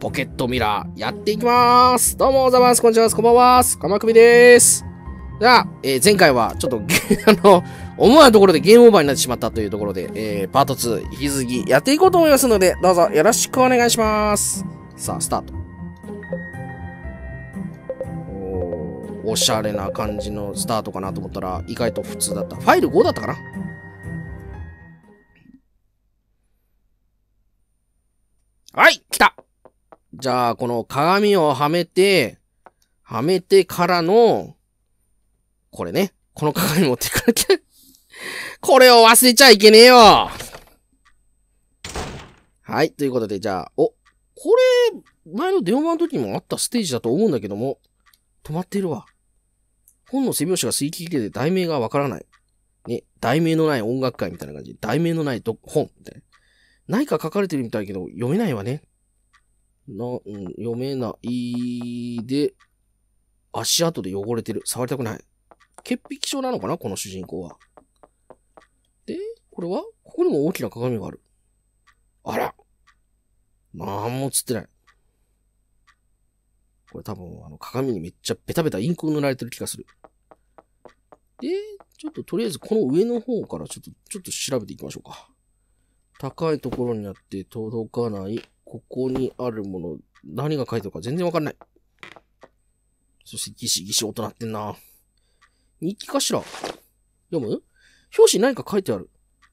ポケットミラーやっていきまーす。どうも、ザバース、こんにちは、こんばんは、かまくみでーす。じゃあ、前回はちょっと思わぬところでゲームオーバーになってしまったというところで、パート2、引き続きやっていこうと思いますので、どうぞよろしくお願いします。さあ、スタート。おしゃれな感じのスタートかなと思ったら、意外と普通だった。ファイル5だったかな？はい、来た！じゃあ、この鏡をはめてからの、これね。この鏡持っていかなきゃ。これを忘れちゃいけねえよ！はい、ということで、じゃあ、お、これ、前の電話の時もあったステージだと思うんだけども、止まっているわ。本の背拍子が吸い切れて題名がわからない。ね、題名のない音楽会みたいな感じ。題名のない本みたいな。何か書かれてるみたいけど、読めないわね。読めないで、足跡で汚れてる。触りたくない。潔癖症なのかなこの主人公は。で、これはここにも大きな鏡がある。あら。なんも映ってない。これ多分、鏡にめっちゃベタベタインクを塗られてる気がする。で、ちょっととりあえずこの上の方からちょっと調べていきましょうか。高いところにあって届かない。ここにあるもの、何が書いてあるか全然わかんない。そしてギシギシ音鳴ってんな。日記かしら？読む？表紙に何か書いてある。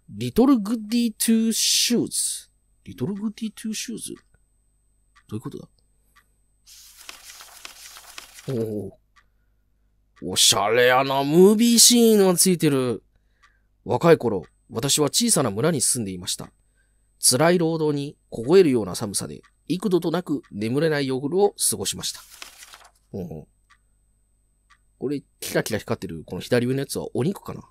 リトルグッディトゥーシューズ。リトルグッディトゥーシューズ？どういうことだ？おしゃれやな、ムービーシーンがついてる。若い頃、私は小さな村に住んでいました。辛い労働に凍えるような寒さで、幾度となく眠れない夜を過ごしました。これ、キラキラ光ってる、この左上のやつはお肉かな？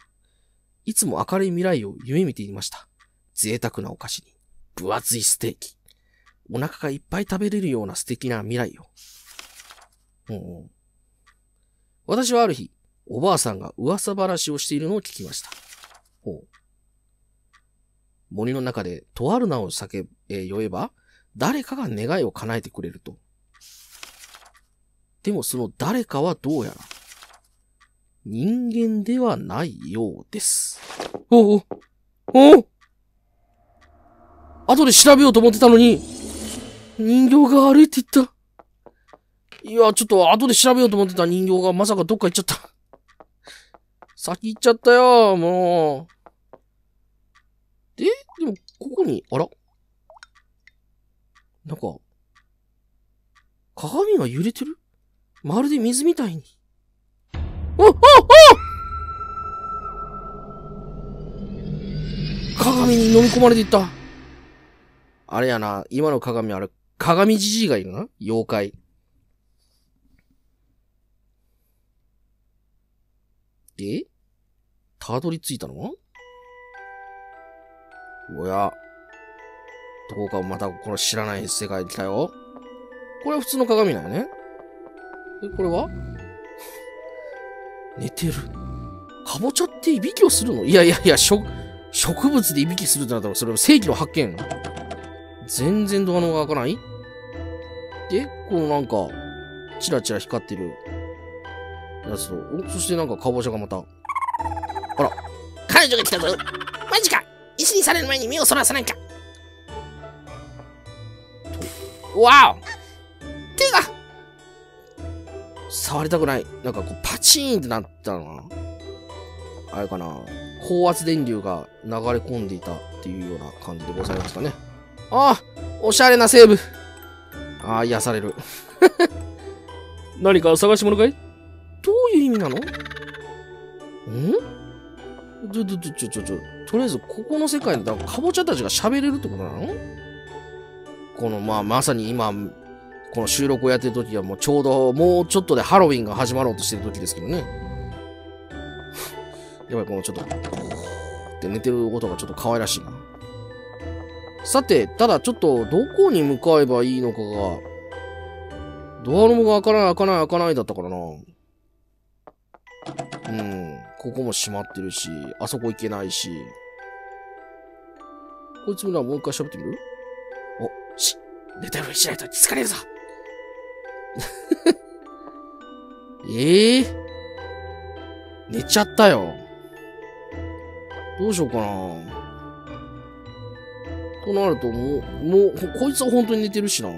いつも明るい未来を夢見ていました。贅沢なお菓子に、分厚いステーキ。お腹がいっぱい食べれるような素敵な未来を。私はある日、おばあさんが噂話をしているのを聞きました。森の中で、とある名を呼えば、誰かが願いを叶えてくれると。でもその誰かはどうやら、人間ではないようです。お後で調べようと思ってたのに、人形が歩いていった。いや、ちょっと後で調べようと思ってた人形がまさかどっか行っちゃった。先行っちゃったよ、もう。でも、ここに、あら。なんか、鏡が揺れてる？まるで水みたいに。鏡に飲み込まれていった。あれやな、今の鏡あれ、鏡じじいがいるな？妖怪。で、たどり着いたの？おや。どこかまたこの知らない世界に来たよ。これは普通の鏡なんよね。これは寝てる。かぼちゃっていびきをするの？いや、植物でいびきするってなったらそれは世紀の発見。全然ドアの方が開かない？で、このなんか、チラチラ光ってる。やつと、そしてなんかカボチャがまた。あら。彼女が来たぞ。マジか。石にされる前に目をそらさないか。わお。手が。触りたくない。なんかこうパチーンってなったのかな。あれかな。高圧電流が流れ込んでいたっていうような感じでございますかね。ああ、おしゃれなセーブ。ああ、癒される。何か探し物かい？どういう意味なの？とりあえず、ここの世界で、カボチャたちが喋れるってことなの？この、まさに今、この収録をやってる時は、もうちょうど、もうちょっとでハロウィンが始まろうとしてる時ですけどね。やばい、このちょっと、って寝てる音がちょっと可愛らしいな。さて、ただちょっと、どこに向かえばいいのかが、ドアノブが開かないだったからな。ここも閉まってるし、あそこ行けないし。こいつもな、もう一回喋ってみる？あ、寝たふりしないと疲れるぞ。寝ちゃったよ。どうしようかな。となると、もう、こいつは本当に寝てるしな。じ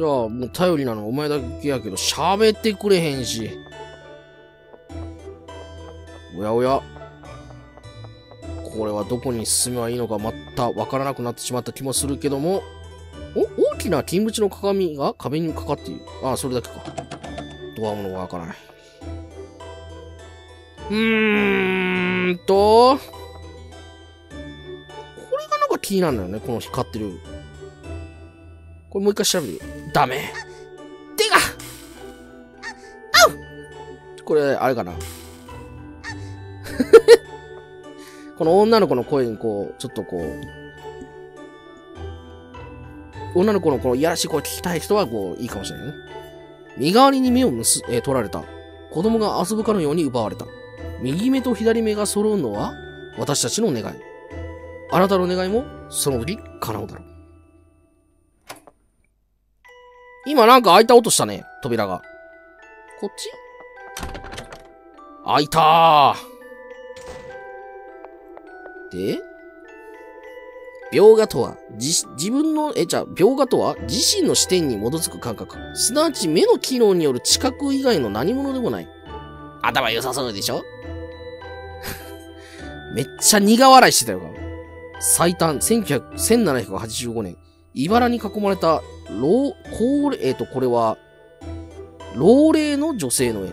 ゃあ、もう頼りなのはお前だけやけど、喋ってくれへんし。おやおや。これはどこに進めばいいのかまたわからなくなってしまった気もするけども。お、大きな金縁の鏡が壁にかかっている。ああ、それだけか。ドアものが開かない。これがなんか気になるんだよね、この光ってる。これもう一回調べる。ダメ。手が！あう！これ、あれかな。この女の子の声にこう、ちょっとこう、女の子のこのいやらしい声聞きたい人はこう、いいかもしれないね。身代わりに目を取られた。子供が遊ぶかのように奪われた。右目と左目が揃うのは私たちの願い。あなたの願いもその時叶うだろう。今なんか開いた音したね、扉が。こっち？開いたー。で、描画とは、描画とは自身の視点に基づく感覚。すなわち目の機能による知覚以外の何者でもない。頭良さそうでしょ？めっちゃ苦笑いしてたよ。最短、1785年、茨に囲まれた、これは、老齢の女性の絵。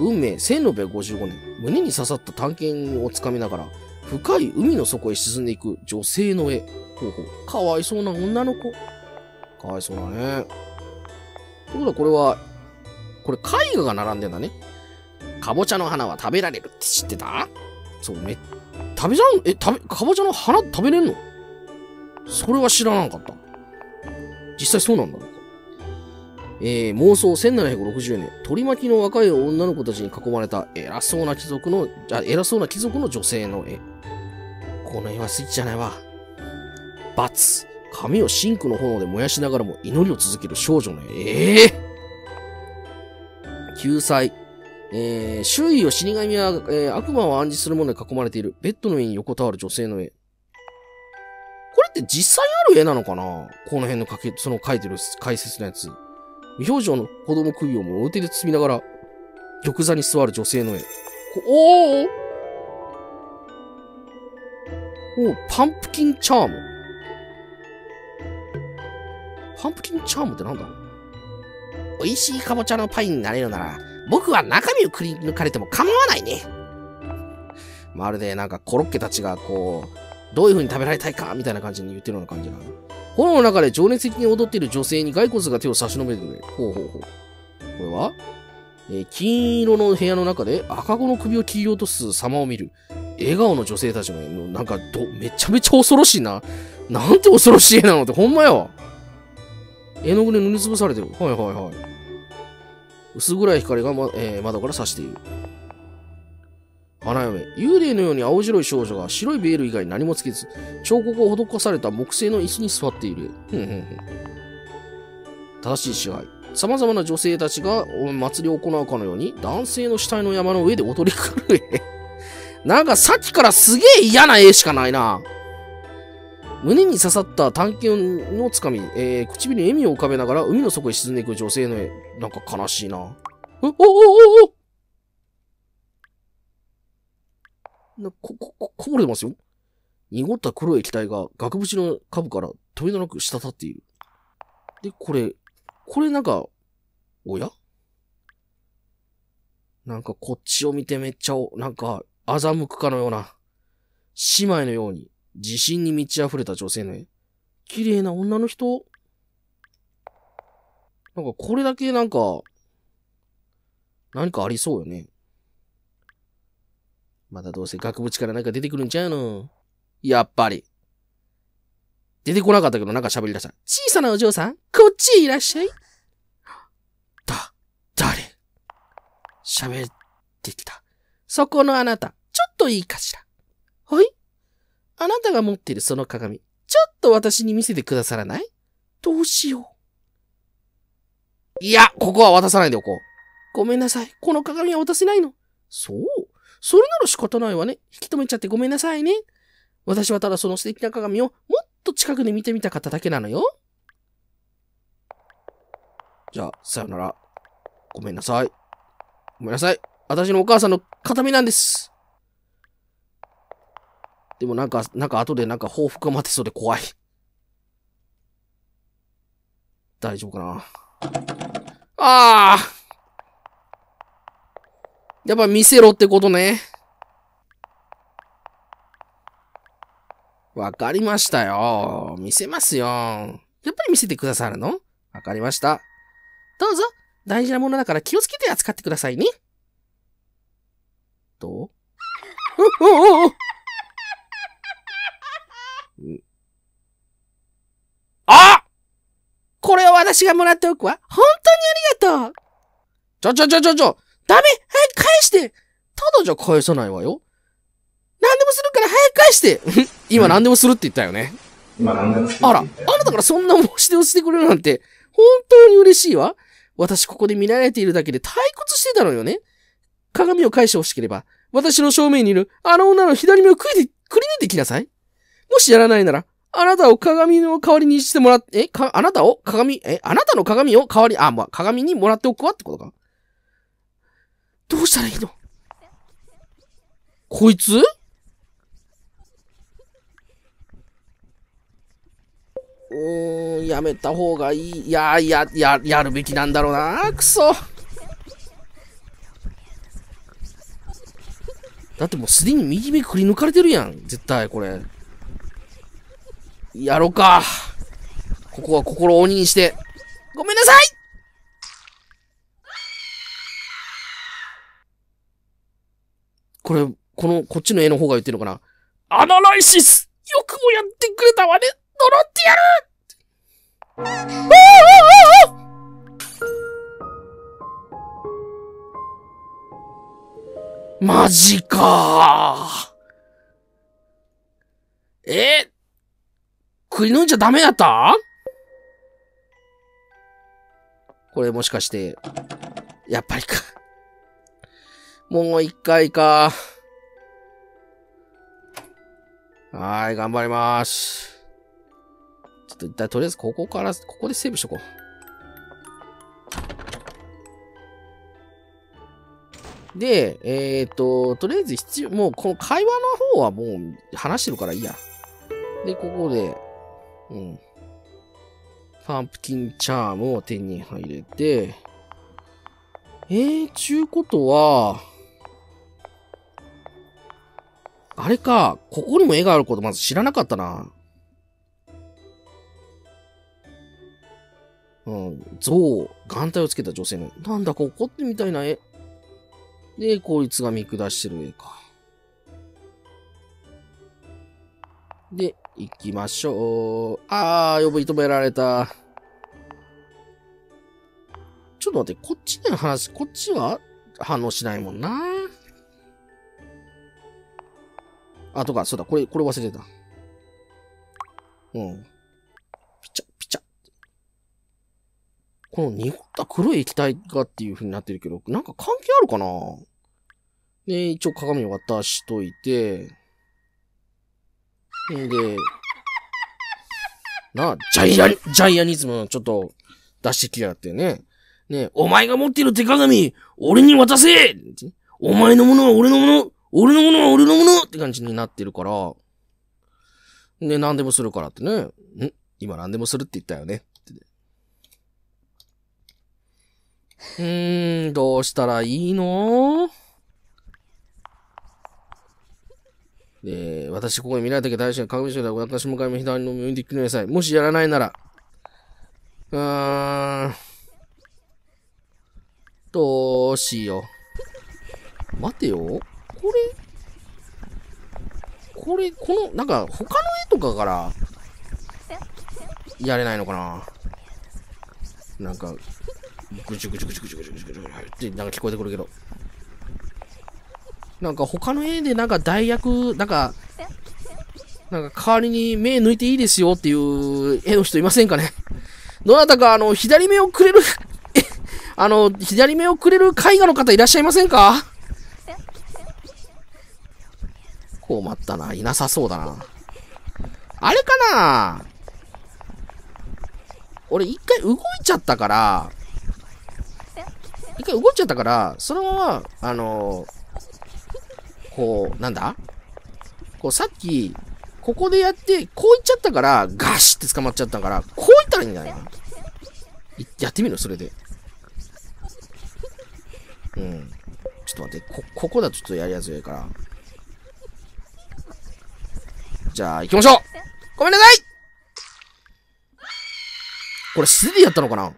運命、1655年。胸に刺さった探検をつかみながら、深い海の底へ沈んでいく女性の絵。ほうほう。かわいそうな女の子。かわいそうだね。ということはこれ絵画が並んでんだね。かぼちゃの花は食べられるって知ってた？そう、かぼちゃの花食べれんの？それは知らなかった。実際そうなんだね。妄想1760年、取り巻きの若い女の子たちに囲まれた偉そうな貴族の女性の絵。この絵はスイッチじゃないわ。×。髪をシンクの炎で燃やしながらも祈りを続ける少女の絵。救済。周囲を死神や、悪魔を暗示するもので囲まれている。ベッドの上に横たわる女性の絵。これって実際ある絵なのかな？この辺の書いてる解説のやつ。無表情の子供首を両手で包みながら、玉座に座る女性の絵。おおおお、パンプキンチャーム。パンプキンチャームってなんだ？美味しいかぼちゃのパイになれるなら、僕は中身をくり抜かれても構わないね。まるでなんかコロッケたちがこう、どういう風に食べられたいか、みたいな感じに言ってるような感じなの。炎の中で情熱的に踊っている女性に骸骨が手を差し伸べてくれ。ほうほうほう。これは、金色の部屋の中で赤子の首を切り落とす様を見る。笑顔の女性たちの絵の、なんかめちゃめちゃ恐ろしいな。なんて恐ろしい絵なのって、ほんまや。絵の具で塗りつぶされてる。はいはいはい。薄暗い光が、窓から差している。花嫁、幽霊のように青白い少女が白いベール以外に何もつけず、彫刻を施された木製の椅子に座っている。正しい支配。様々な女性たちが祭りを行うかのように、男性の死体の山の上で踊り狂う絵。なんかさっきからすげえ嫌な絵しかないな。胸に刺さった探検のつかみ、唇に笑みを浮かべながら海の底へ沈んでいく女性の絵。なんか悲しいな。おこぼれてますよ。濁った黒い液体が額縁の下部から飛びのなく滴っている。で、これなんか、おや？なんかこっちを見てめっちゃ、なんか、欺くかのような、姉妹のように、自信に満ち溢れた女性の絵。綺麗な女の人。なんかこれだけなんか、何かありそうよね。またどうせ額縁からなんか出てくるんちゃうの。やっぱり。出てこなかったけどなんか喋り出した。小さなお嬢さん、こっちへいらっしゃい。誰喋ってきた。そこのあなた、ちょっといいかしら。はいあなたが持っているその鏡、ちょっと私に見せてくださらない？どうしよう。いや、ここは渡さないでおこう。ごめんなさい。この鏡は渡せないの。そう。それなら仕方ないわね。引き止めちゃってごめんなさいね。私はただその素敵な鏡をもっと近くで見てみたかっただけなのよ。じゃあ、さよなら。ごめんなさい。ごめんなさい。私のお母さんの形見なんです。でもなんか後でなんか報復が待てそうで怖い。大丈夫かな。ああ！やっぱ見せろってことね。わかりましたよ。見せますよ。やっぱり見せてくださるの？わかりました。どうぞ。大事なものだから気をつけて扱ってくださいね。と？あ！これを私がもらっておくわ。本当にありがとう。ちょ。ダメ！早く返して！ただじゃ返さないわよ。何でもするから早く返して今何でもするって言ったよね。今何でもする。あら、あなたからそんな申し出をしてくれるなんて、本当に嬉しいわ。私ここで見られているだけで退屈してたのよね。鏡を返して欲しければ、私の正面にいるあの女の左目をくり抜いてきなさい。もしやらないなら、あなたを鏡の代わりにしてもらって、あなたの鏡を代わり、まあ、鏡にもらっておくわってことか。どうしたらいいの？こいつ？やめた方がいい。やるべきなんだろうな。くそ。だってもうすでに右目くり抜かれてるやん。絶対これ。やろうか。ここは心を鬼にして。ごめんなさい！これ、こっちの絵の方が言ってるのかな。アナライシス！よくもやってくれたわね！呪ってやる！マジかー。くり抜いちゃダメだった？これもしかして、やっぱりか。もう一回か。はい、頑張ります。ちょっと一旦とりあえずここでセーブしとこう。で、とりあえずもうこの会話の方はもう話してるからいいや。で、ここで、パンプキンチャームを手に入れて、ちゅうことは、あれか、ここにも絵があることまず知らなかったな。象、眼帯をつけた女性の。なんだか怒ってみたいな絵。で、こいつが見下してる絵か。で、行きましょう。呼び止められた。ちょっと待って、こっちは反応しないもんな。あ、とか、そうだ、これ忘れてた。ピチャ、ピチャ。この濁った黒い液体がっていう風になってるけど、なんか関係あるかな？ね、一応鏡を渡しといて、で、ジャイアニズムちょっと出してきやがってね。ね、お前が持っている手鏡、俺に渡せ！お前のものは俺のもの！俺のものは俺のもの！って感じになってるから。ね、何でもするからってね。今何でもするって言ったよね。どうしたらいいの？私ここに見られたけど大事な鏡師匠だ。私向かいも左の右に行ってください。もしやらないなら。どうしよう。待てよ。この、なんか他の絵とかから、やれないのかな？なんか、ぐちゅぐちゅってなんか聞こえてくるけど。なんか他の絵でなんか代役、なんか、なんか代わりに目抜いていいですよっていう絵の人いませんかね。どなたか左目をくれる、左目をくれる絵画の方いらっしゃいませんか？困ったな。いなさそうだな。あれかな？俺一回動いちゃったから、そのまま、こう、なんだ？こうさっき、ここでやって、こういっちゃったから、ガシって捕まっちゃったから、こういったらいいんじゃないかな。やってみるそれで。うん。ちょっと待って、ここだとちょっとやりやすいから。じゃあ、行きましょう！ごめんなさい！これ素手でやったのかな？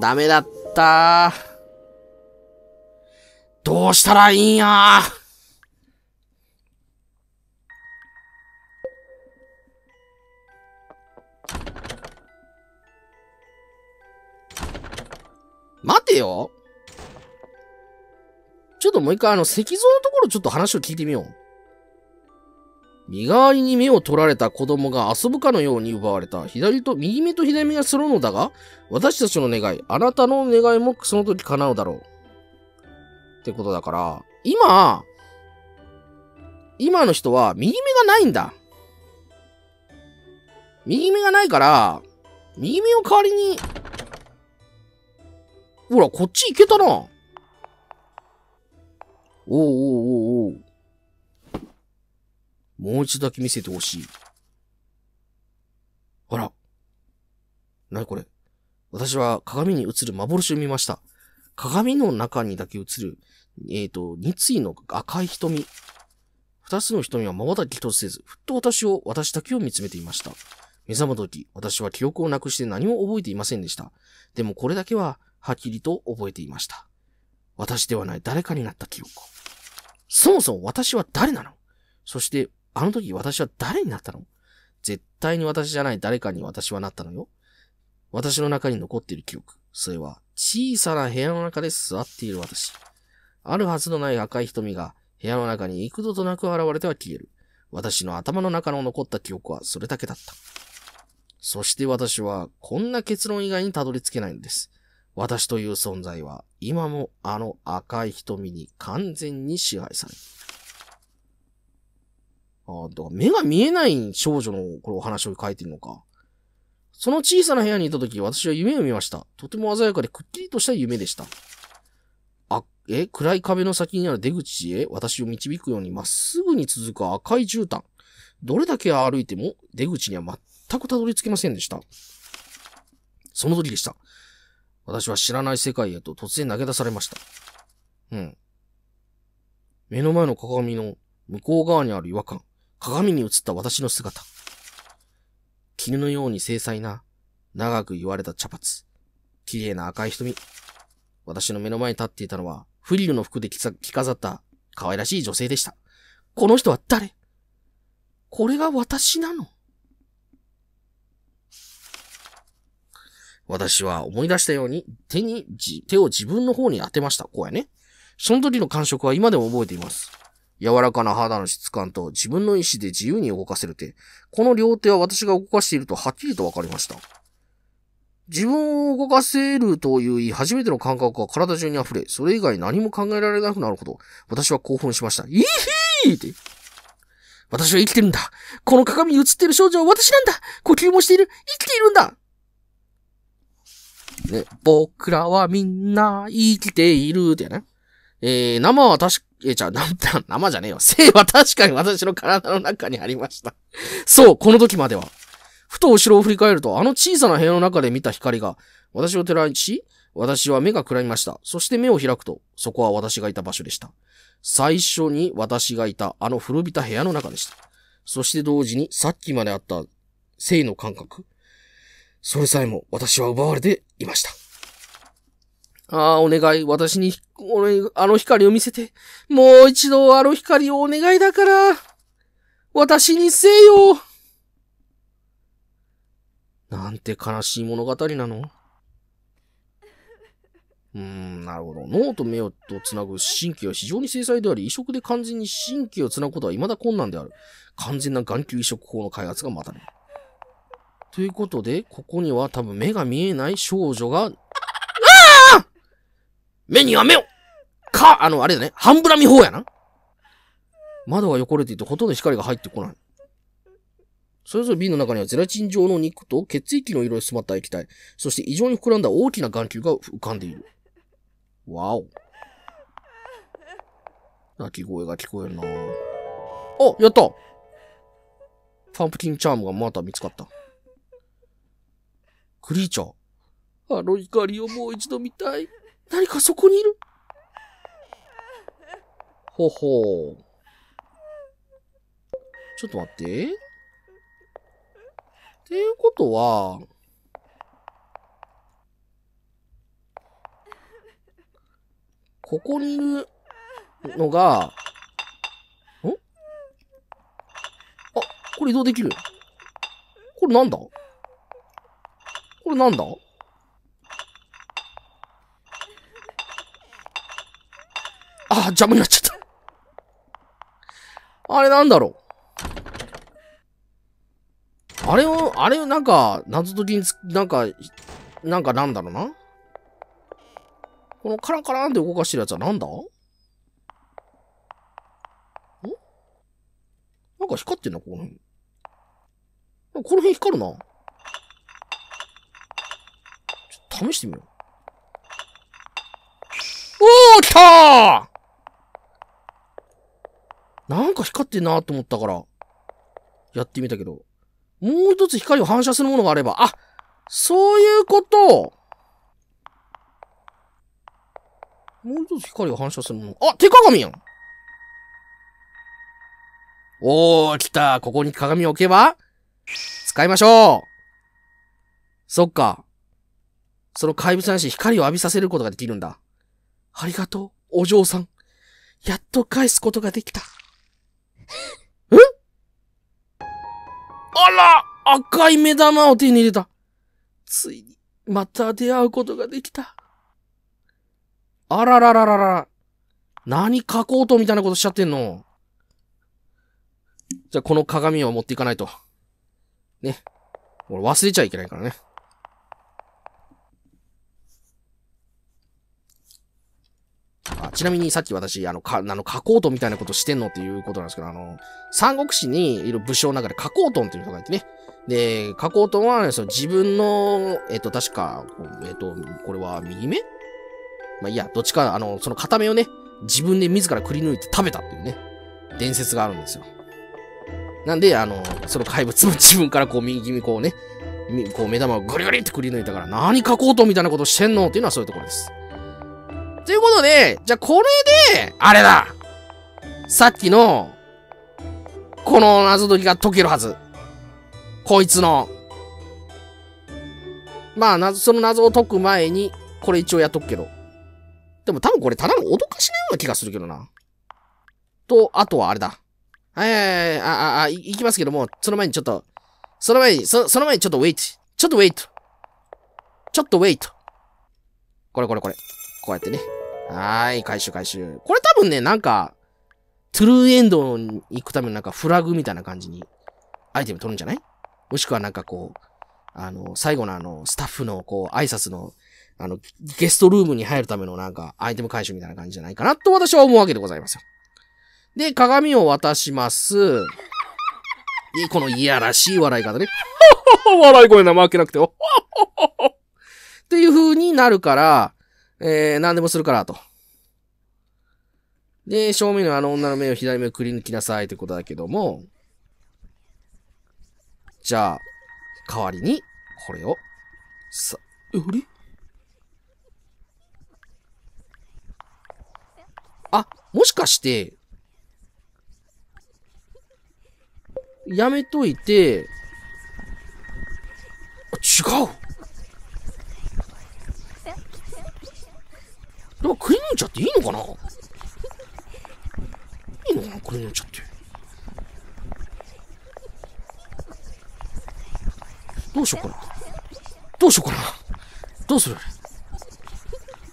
ダメだったー。どうしたらいいんやー。待てよ。ちょっともう一回石像のところちょっと話を聞いてみよう。身代わりに目を取られた子供が遊ぶかのように奪われた。右目と左目がそろうのだが、私たちの願い、あなたの願いもその時叶うだろう。ってことだから、今の人は右目がないんだ。右目がないから、右目を代わりに、ほら、こっち行けたな。おうおうおうおう。もう一度だけ見せてほしい。あら。なにこれ。私は鏡に映る幻を見ました。鏡の中にだけ映る、二対の赤い瞳。二つの瞳は瞬き一つせず、ふっと私だけを見つめていました。目覚まった時、私は記憶をなくして何も覚えていませんでした。でもこれだけは、はっきりと覚えていました。私ではない誰かになった記憶。そもそも私は誰なの？そして、あの時私は誰になったの？絶対に私じゃない誰かに私はなったのよ。私の中に残っている記憶。それは、小さな部屋の中で座っている私。あるはずのない赤い瞳が部屋の中に幾度となく現れては消える。私の頭の中の残った記憶はそれだけだった。そして私はこんな結論以外にたどり着けないのです。私という存在は今もあの赤い瞳に完全に支配される。ああ、だから目が見えない少女のこれお話を書いてるのか。その小さな部屋にいたとき、私は夢を見ました。とても鮮やかでくっきりとした夢でした。暗い壁の先にある出口へ私を導くようにまっすぐに続く赤い絨毯。どれだけ歩いても出口には全くたどり着けませんでした。その時でした。私は知らない世界へと突然投げ出されました。うん。目の前の鏡の向こう側にある違和感。鏡に映った私の姿。絹のように精細な、長く言われた茶髪。綺麗な赤い瞳。私の目の前に立っていたのは、フリルの服で着飾った可愛らしい女性でした。この人は誰？これが私なの？私は思い出したように、手を自分の方に当てました。こうやね。その時の感触は今でも覚えています。柔らかな肌の質感と自分の意志で自由に動かせる手。この両手は私が動かしているとはっきりとわかりました。自分を動かせるという初めての感覚が体中に溢れ、それ以外何も考えられなくなるほど、私は興奮しました。イヒーって。私は生きてるんだ。この鏡に映っている少女は私なんだ。呼吸もしている。生きているんだ。ね、僕らはみんな生きているってね。生は確か、生じゃねえよ。生は確かに私の体の中にありました。そう、この時までは。ふと後ろを振り返ると、あの小さな部屋の中で見た光が、私を照らし、私は目がくらみました。そして目を開くと、そこは私がいた場所でした。最初に私がいた、あの古びた部屋の中でした。そして同時に、さっきまであった、生の感覚。それさえも、私は奪われていました。ああ、お願い。私に、あの光を見せて。もう一度あの光をお願いだから。私にせよ。なんて悲しい物語なの。なるほど。脳と目をとつなぐ神経は非常に精細であり、移植で完全に神経をつなぐことは未だ困難である。完全な眼球移植法の開発が待たれる。ということで、ここには多分目が見えない少女が、目には目をか、あれだね、半ぶら見法やな。窓が汚れていてほとんど光が入ってこない。それぞれ瓶の中にはゼラチン状の肉と血液の色に染まった液体、そして異常に膨らんだ大きな眼球が浮かんでいる。わお。泣き声が聞こえるな。あ、やった!パンプキンチャームがまた見つかった。クリーチャー。あの光をもう一度見たい。何かそこにいる。ほほう。ちょっと待って。っていうことは、ここにいるのが、ん?あ、これ移動できる。これなんだ?これなんだ?あ、邪魔になっちゃった。あれなんだろう?あれをなんか、謎解きになんかなんだろうな。このカランカランって動かしてるやつはなんだ?ん?なんか光ってんな、この辺。この辺光るな。ちょっと試してみよう。おー!来たー!なんか光ってんなと思ったから、やってみたけど。もう一つ光を反射するものがあれば、あ、そういうこと。もう一つ光を反射するもの。あ、手鏡やん。おー、来た。ここに鏡を置けば、使いましょう。そっか。その怪物なし光を浴びさせることができるんだ。ありがとう、お嬢さん。やっと返すことができた。え?あら!赤い目玉を手に入れた。ついに、また出会うことができた。あららららら。何書こうとみたいなことしちゃってんの。じゃあ、この鏡を持っていかないと。ね。俺忘れちゃいけないからね。あ、ちなみにさっき私、加工トンみたいなことしてんのっていうことなんですけど、三国志にいる武将の中で加工トンっていう人がいてね。で、加工トンは、ね、その自分の、確か、これは右目?まあ、いや、どっちか、その片目をね、自分で自らくり抜いて食べたっていうね、伝説があるんですよ。なんで、その怪物も自分からこう右にこうね、こう目玉をぐりぐりってくり抜いたから、何加工トンみたいなことしてんのっていうのはそういうところです。ということで、じゃあこれで、あれだ!さっきの、この謎解きが解けるはず。こいつの。まあ、その謎を解く前に、これ一応やっとくけど。でも多分これただの脅かしのような気がするけどな。と、あとはあれだ。行きますけども、その前にちょっとウェイト。ちょっとウェイト。これ。こうやってね。はーい、回収。これ多分ね、なんか、トゥルーエンドに行くためのなんかフラグみたいな感じにアイテム取るんじゃない?もしくはなんかこう、最後のスタッフのこう、挨拶の、ゲストルームに入るためのなんか、アイテム回収みたいな感じじゃないかなと私は思うわけでございますよ。で、鏡を渡します。で、このいやらしい笑い方ね。笑い声な負けなくてよ。っていう風になるから、何でもするから、と。で、正面の女の目を左目をくり抜きなさいということだけども、じゃあ、代わりに、これを、さ、あれ?あ、もしかして、やめといて、違うでも、くり抜いちゃっていいのかな?いいのかな?くり抜いちゃって。どうしようかな。どうする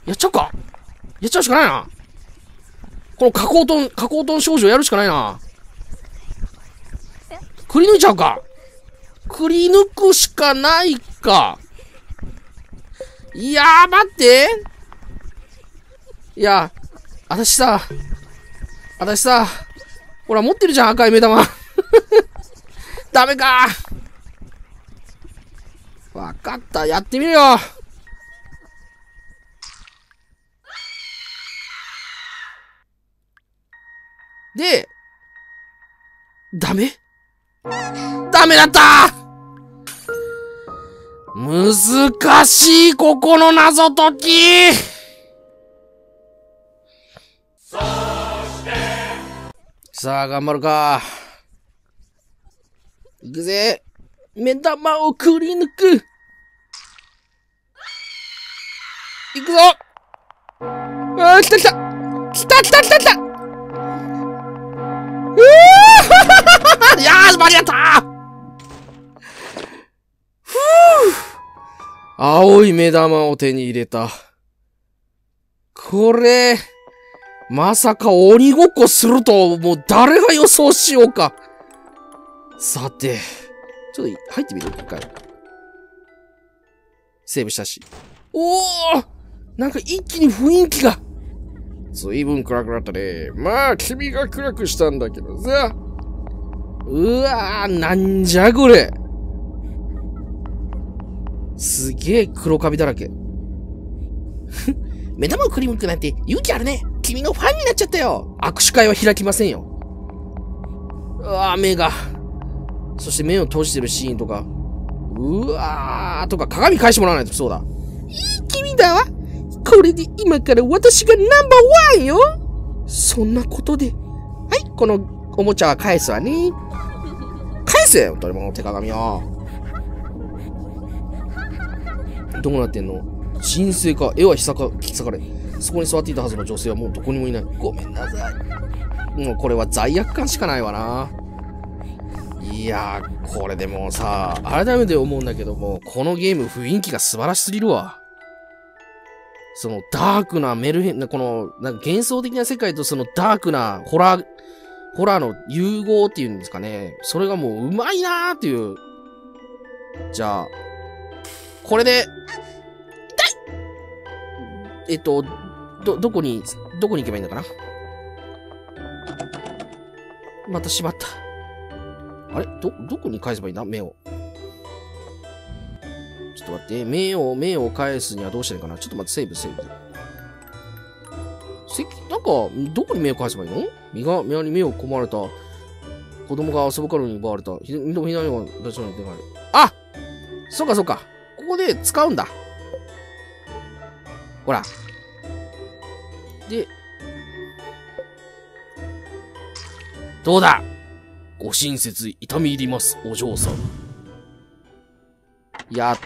やっちゃうか、やっちゃうしかないな。この加工トン少女やるしかないな。くり抜いちゃうか、くり抜くしかないか。いやー、待って。いや、私さ、ほら持ってるじゃん、赤い目玉。ダメか。わかった、やってみるよ。で、ダメだったー。難しい、ここの謎解き。さあ、頑張るか。いくぜ。目玉をくり抜く。いくぞ。ああ、来た来た。来た来た来た来た。いやー、間に合ったー。ふぅ。青い目玉を手に入れた。これ、まさか鬼ごっこすると、もう誰が予想しようか。さて、ちょっと入ってみる一回。セーブしたし。おー、なんか一気に雰囲気が。随分暗くなったね。まあ、君が暗くしたんだけどさ。うわー、なんじゃこれ。すげえ黒カビだらけ。目玉をくりむくなんて勇気あるね。君のファンになっちゃったよ。握手会は開きませんよ。うわー、目が。そして目を閉じてるシーンとか。うわー、とか鏡返してもらわないと。そうだ。いい君だわ。これで今から私がナンバーワンよ。そんなことで。はい、このおもちゃは返すわね。返せよ、誰もの手鏡を。どうなってんの？神聖か、絵は引き裂かれ。そこに座っていたはずの女性はもうどこにもいない。ごめんなさい。もうこれは罪悪感しかないわな。いやー、これでもさ、改めて思うんだけども、このゲーム雰囲気が素晴らしすぎるわ。そのダークなメルヘン、この、なんか幻想的な世界とそのダークなホラーの融合っていうんですかね。それがもううまいなーっていう。じゃあ、これで、痛い！どこに行けばいいんだかな？またしまった。あれ？どこに返せばいいんだ？目を。ちょっと待って、目を返すにはどうしたらいいかな。ちょっと待って、セーブ。なんか、どこに目を返せばいいの？身に目を込まれた。子供が遊ぶからに奪われた。左側に出しないで。あ！そうか。ここで使うんだ。ほら。で、どうだ？ご親切痛み入ります、お嬢さん。やっ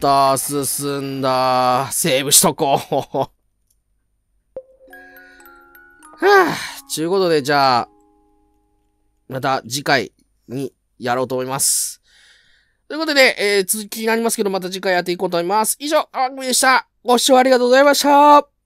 たー、進んだー。セーブしとこう。はぁ、ちゅうことで、じゃあ、また次回にやろうと思います。ということで、続きになりますけど、また次回やっていこうと思います。以上、あくみでした。ご視聴ありがとうございました。